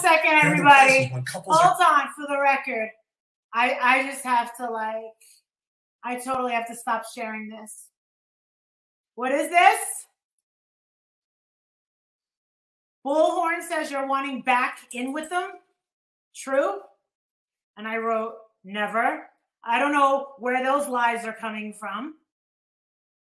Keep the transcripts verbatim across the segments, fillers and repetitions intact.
second, everybody. Hold on, for the record. I, I just have to, like, I totally have to stop sharing this. What is this? Bullhorn says you're wanting back in with them. True. And I wrote, never. I don't know where those lies are coming from.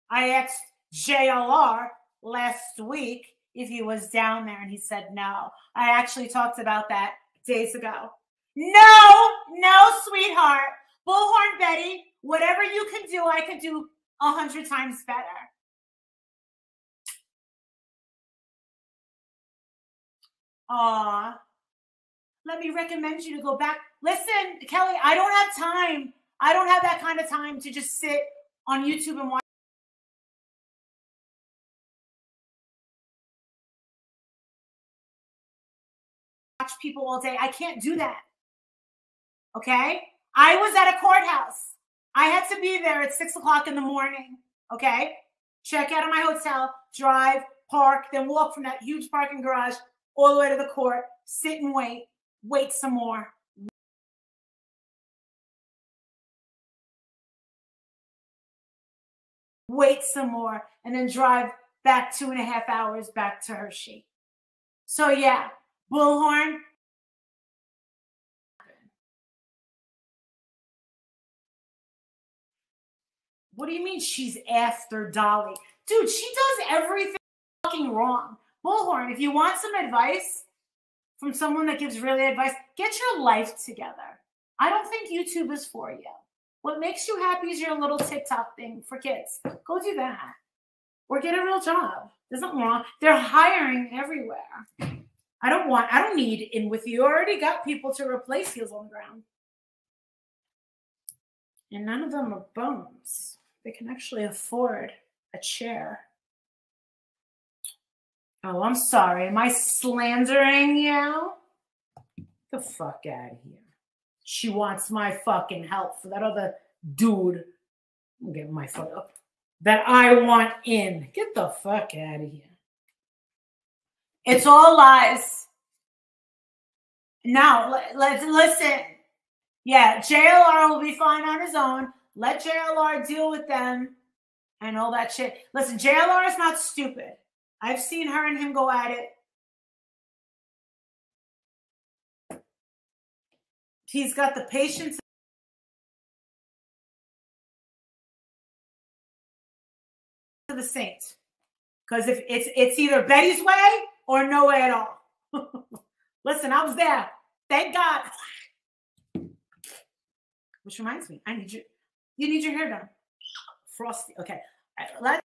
I asked J L R last week if he was down there, and he said no. I actually talked about that days ago. No, no, sweetheart. Bullhorn Betty, whatever you can do, I can do a hundred times better. Aw. Let me recommend you to go back. Listen, Kelly, I don't have time. I don't have that kind of time to just sit on YouTube and watch. People all day. I can't do that. Okay? I was at a courthouse. I had to be there at six o'clock in the morning. Okay? Check out of my hotel, drive, park, then walk from that huge parking garage all the way to the court, sit and wait, wait some more. Wait some more, and then drive back two and a half hours back to Hershey. So yeah. Bullhorn. What do you mean she's after Dolly? Dude, she does everything fucking wrong. Bullhorn, if you want some advice from someone that gives really advice, get your life together. I don't think YouTube is for you. What makes you happy is your little TikTok thing for kids. Go do that. Or get a real job. There's nothing wrong. They're hiring everywhere. I don't want, I don't need in with you. I already got people to replace heels on the ground. And none of them are bones. They can actually afford a chair. Oh, I'm sorry. Am I slandering you? Get the fuck out of here. She wants my fucking help for that other dude. I'm getting my foot up. That I want in. Get the fuck out of here. It's all lies. Now, let's listen. Yeah, J L R will be fine on his own. Let J L R deal with them and all that shit. Listen, J L R is not stupid. I've seen her and him go at it. He's got the patience. To the saint. Because if it's, it's either Betty's way or no way at all. Listen, I was there. Thank God. Which reminds me, I need you. You need your hair done. Frosty. Okay. All right, let's.